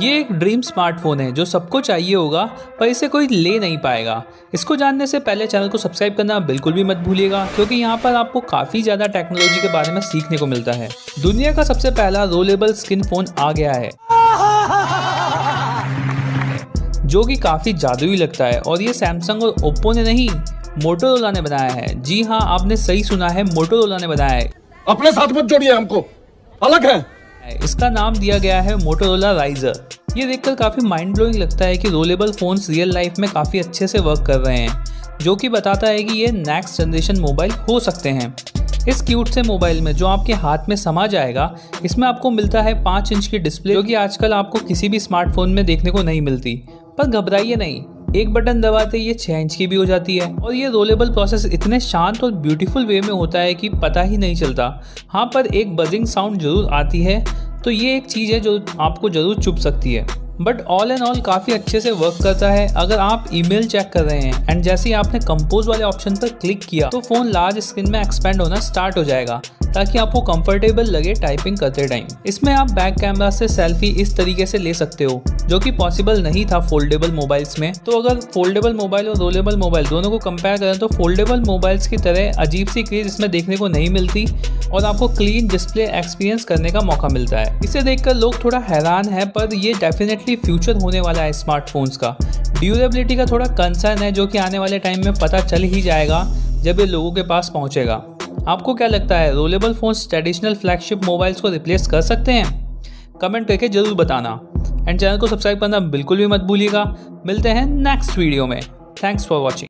ये एक dream smartphone है जो सबको चाहिए होगा पर इसे कोई ले नहीं पाएगा। इसको जानने से पहले चैनल को सब्सक्राइब करना बिल्कुल भी मत भूलिएगा, क्योंकि यहाँ पर आपको काफ़ी ज़्यादा टेक्नोलॉजी के बारे में सीखने को मिलता है। दुनिया का सबसे पहला रोलेबल स्क्रीन फ़ोन आ गया है जो कि काफ़ी जादुई लगता है, और ये सैमसंग और ओप्पो ने नहीं, मोटोरोला ने बनाया है। जी हाँ, आपने सही सुना है, मोटोरोला ने बनाया है। अपने साथ मत जोड़िए, हमको अलग है। इसका नाम दिया गया है मोटोरोला राइजर। ये देखकर काफ़ी माइंड ब्लोइंग लगता है कि रोलेबल फ़ोन्स रियल लाइफ में काफ़ी अच्छे से वर्क कर रहे हैं, जो कि बताता है कि ये नेक्स्ट जनरेशन मोबाइल हो सकते हैं। इस क्यूट से मोबाइल में जो आपके हाथ में समा जाएगा, इसमें आपको मिलता है 5 इंच की डिस्प्ले, जो कि आजकल आपको किसी भी स्मार्टफोन में देखने को नहीं मिलती। पर घबराइए नहीं, एक बटन दबाते ये 6 इंच की भी हो जाती है। और ये रोलेबल प्रोसेस इतने शांत और ब्यूटीफुल वे में होता है कि पता ही नहीं चलता। हाँ, पर एक बजिंग साउंड जरूर आती है, तो ये एक चीज़ है जो आपको जरूर चुभ सकती है। बट ऑल एंड ऑल काफ़ी अच्छे से वर्क करता है। अगर आप ईमेल चेक कर रहे हैं एंड जैसे ही आपने कंपोज वाले ऑप्शन पर क्लिक किया तो फ़ोन लार्ज स्क्रीन में एक्सपेंड होना स्टार्ट हो जाएगा, ताकि आपको कंफर्टेबल लगे टाइपिंग करते टाइम। इसमें आप बैक कैमरा से सेल्फी इस तरीके से ले सकते हो, जो कि पॉसिबल नहीं था फोल्डेबल मोबाइल्स में। तो अगर फोल्डेबल मोबाइल और रोलेबल मोबाइल दोनों को कंपेयर करें तो फोल्डेबल मोबाइल्स की तरह अजीब सी क्रेज इसमें देखने को नहीं मिलती, और आपको क्लीन डिस्प्ले एक्सपीरियंस करने का मौका मिलता है। इसे देखकर लोग थोड़ा हैरान है, पर यह डेफिनेटली फ्यूचर होने वाला है स्मार्टफोन्स का। ड्यूरेबिलिटी का थोड़ा कंसर्न है, जो कि आने वाले टाइम में पता चल ही जाएगा जब ये लोगों के पास पहुँचेगा। आपको क्या लगता है, rollable phones traditional flagship mobiles को रिप्लेस कर सकते हैं? कमेंट करके ज़रूर बताना, एंड चैनल को सब्सक्राइब करना बिल्कुल भी मत भूलिएगा। मिलते हैं नेक्स्ट वीडियो में। Thanks for watching.